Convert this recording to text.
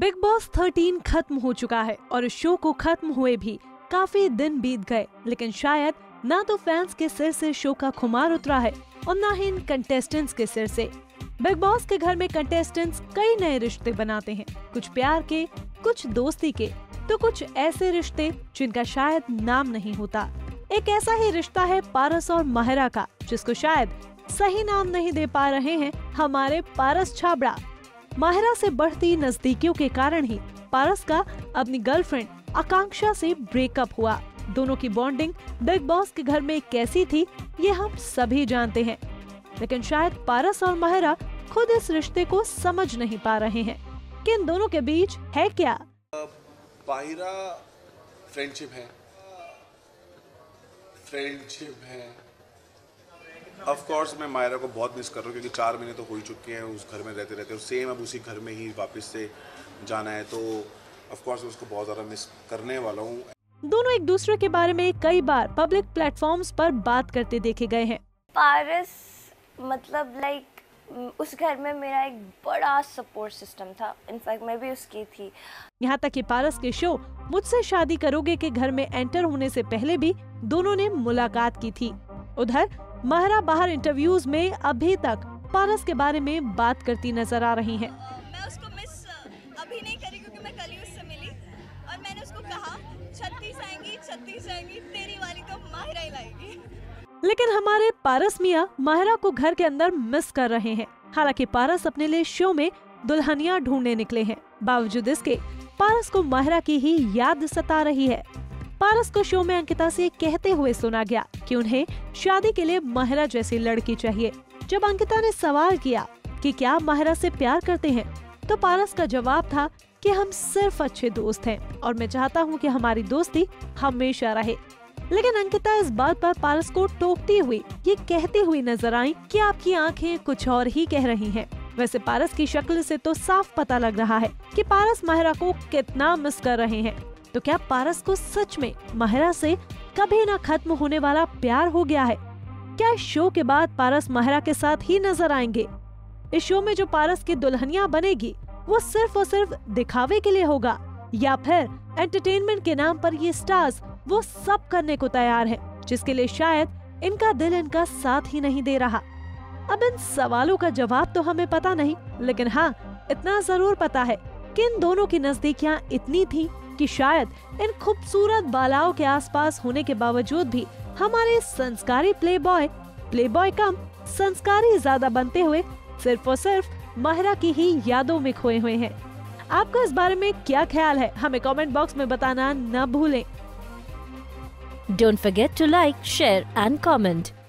Big boss 13 खत्म हो चुका है और इस शो को खत्म हुए भी काफी दिन बीत गए, लेकिन शायद ना तो फैंस के सिर से शो का खुमार उतरा है और ना ही इन कंटेस्टेंट्स के सिर से। बिग बॉस के घर में कंटेस्टेंट्स कई नए रिश्ते बनाते हैं, कुछ प्यार के, कुछ दोस्ती के, तो कुछ ऐसे रिश्ते जिनका शायद नाम नहीं होता। एक ऐसा ही रिश्ता है पारस और माहिरा का, जिसको शायद सही नाम नहीं दे पा रहे हैं हमारे पारस छाबड़ा। माहिरा से बढ़ती नजदीकियों के कारण ही पारस का अपनी गर्लफ्रेंड आकांक्षा से ब्रेकअप हुआ। दोनों की बॉन्डिंग बिग बॉस के घर में कैसी थी ये हम सभी जानते हैं, लेकिन शायद पारस और माहिरा खुद इस रिश्ते को समझ नहीं पा रहे हैं कि इन दोनों के बीच है क्या। माहिरा फ्रेंडशिप है। ऑफ कोर्स मैं माहिरा को बहुत मिस कर रहा हूँ, क्योंकि 4 महीने तो हो ही चुके हैं उस घर में रहते रहते, और सेम अब उसी घर में ही वापस से जाना है, तो ऑफ कोर्स उसको बहुत ज़्यादा मिस करने वाला हूँ। दोनों एक दूसरे के बारे में कई बार पब्लिक प्लेटफॉर्म्स पर बात करते देखे गए हैं। पारस मतलब उस घर में मेरा एक बड़ा सपोर्ट सिस्टम था, इनफैक्ट मैं भी उसकी थी। यहाँ तक कि पारस के शो मुझसे शादी करोगे के घर में एंटर होने से पहले भी दोनों ने मुलाकात की थी। उधर माहिरा बाहर इंटरव्यूज में अभी तक पारस के बारे में बात करती नजर आ रही हैं। मैं उसको मिस अभी नहीं करी, क्योंकि मैं कल ही उससे मिली और मैंने उसको कहा 36 आएंगी, तेरी वाली तो माहिरा ही लाएगी। लेकिन हमारे पारस मियां माहिरा को घर के अंदर मिस कर रहे हैं। हालांकि पारस अपने लिए शो में दुल्हनिया ढूंढने निकले हैं, बावजूद इसके पारस को माहिरा की ही याद सता रही है। पारस को शो में अंकिता से कहते हुए सुना गया कि उन्हें शादी के लिए माहिरा जैसी लड़की चाहिए। जब अंकिता ने सवाल किया कि क्या माहिरा से प्यार करते हैं, तो पारस का जवाब था कि हम सिर्फ अच्छे दोस्त हैं और मैं चाहता हूं कि हमारी दोस्ती हमेशा रहे। लेकिन अंकिता इस बात पर पारस को टोकती हुई ये कहते हुए नजर आई कि आपकी आंखें कुछ और ही कह रही हैं। वैसे पारस की शक्ल से तो साफ पता लग रहा है कि पारस माहिरा को कितना मिस कर रहे हैं, तो क्या पारस को सच में माहिरा से कभी ना खत्म होने वाला प्यार हो गया है? क्या शो के बाद पारस माहिरा के साथ ही नजर आएंगे? इस शो में जो पारस की दुल्हनिया बनेगी वो सिर्फ और सिर्फ दिखावे के लिए होगा, या फिर एंटरटेनमेंट के नाम पर ये स्टार्स वो सब करने को तैयार है जिसके लिए शायद इनका दिल इनका साथ ही नहीं दे रहा। अब इन सवालों का जवाब तो हमें पता नहीं, लेकिन हाँ इतना जरूर पता है कि इन दोनों की नजदीकियाँ इतनी थी कि शायद इन खूबसूरत बालाओं के आसपास होने के बावजूद भी हमारे संस्कारी प्लेबॉय कम संस्कारी ज्यादा बनते हुए सिर्फ और सिर्फ माहिरा की ही यादों में खोए हुए हैं। आपका इस बारे में क्या ख्याल है हमें कमेंट बॉक्स में बताना न भूलें। Don't forget to like, share and comment.